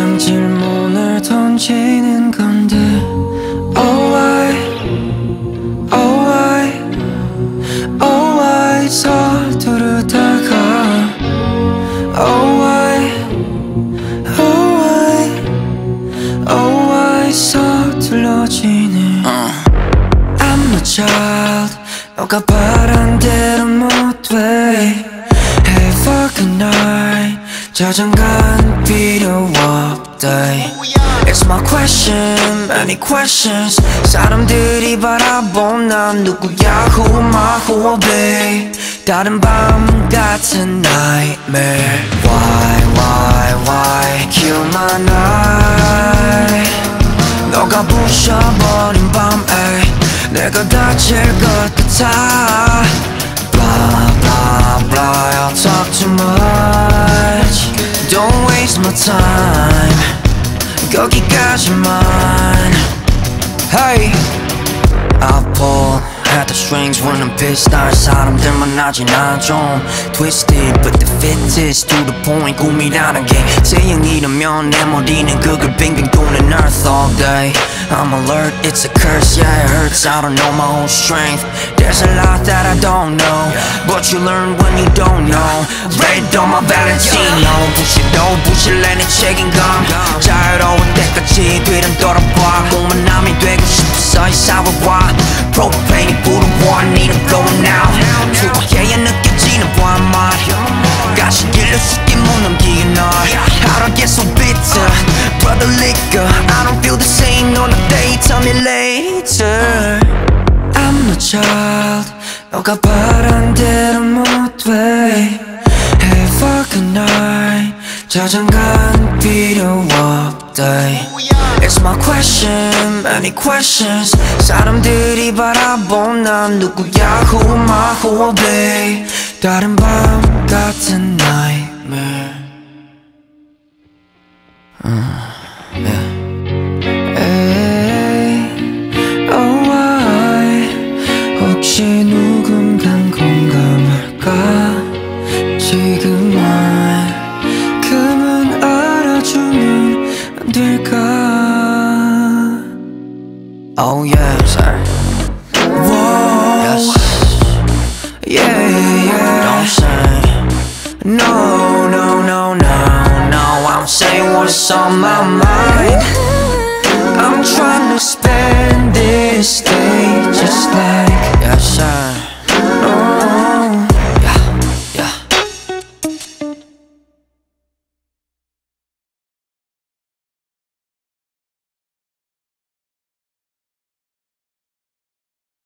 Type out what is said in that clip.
가장 질문을 던지는 건데 Oh why, oh why, oh why 서두르다가 Oh why, oh why, oh why 서둘러지네 I'm a child 너가 바란 대로 못 돼 Have a good night 자장가는 필요 없다 It's my question, many questions 사람들이 바라본 난 누구야 Who am I, who will be 다른 밤 같은 nightmare Why, why kill my night 너가 부셔버린 밤에 내가 다칠 것 같아 Blah, blah, blah, I'll talk too much Don't waste my time 거기까지만 Hey I'll pull at the strings when I'm pissed 날 사람들 만나진 않아 Twisted but the fit is to the point 꿈이라는 게 태양이라면 내 머리는 그걸 빙빙 도는 earth all day I'm alert, it's a curse, yeah it hurts I don't know my own strength There's a lot that I don't know But you learn when you don't know Red on my Valentino 부실도 부실해 내 책임감 자유로울 때까지 뒤를 돌아봐 꿈은 남이 되고 싶어서 이 싸워봐 Propane이 부러워 need to go now 추억해야 느껴지는 one more 가시길로 쉽게 못 넘기는 널 I don't get so bitter but the liquor I don't feel the same on a day tell me later I'm a child 너가 바란 대로 못 돼 Have a good night 자장가는 필요 없다 It's my question, many questions 사람들이 바라본 난 누구야 Who am I, who will be 다른 밤 같은 nightmare 혹시 누군간 공감할까 지금 만큼은 알아주면 안 될까 Oh yeah, sorry Whoa yes. Yeah, yeah Don't say No, no, no, no, no I'm saying what's on my mind I'm trying to spend this day just like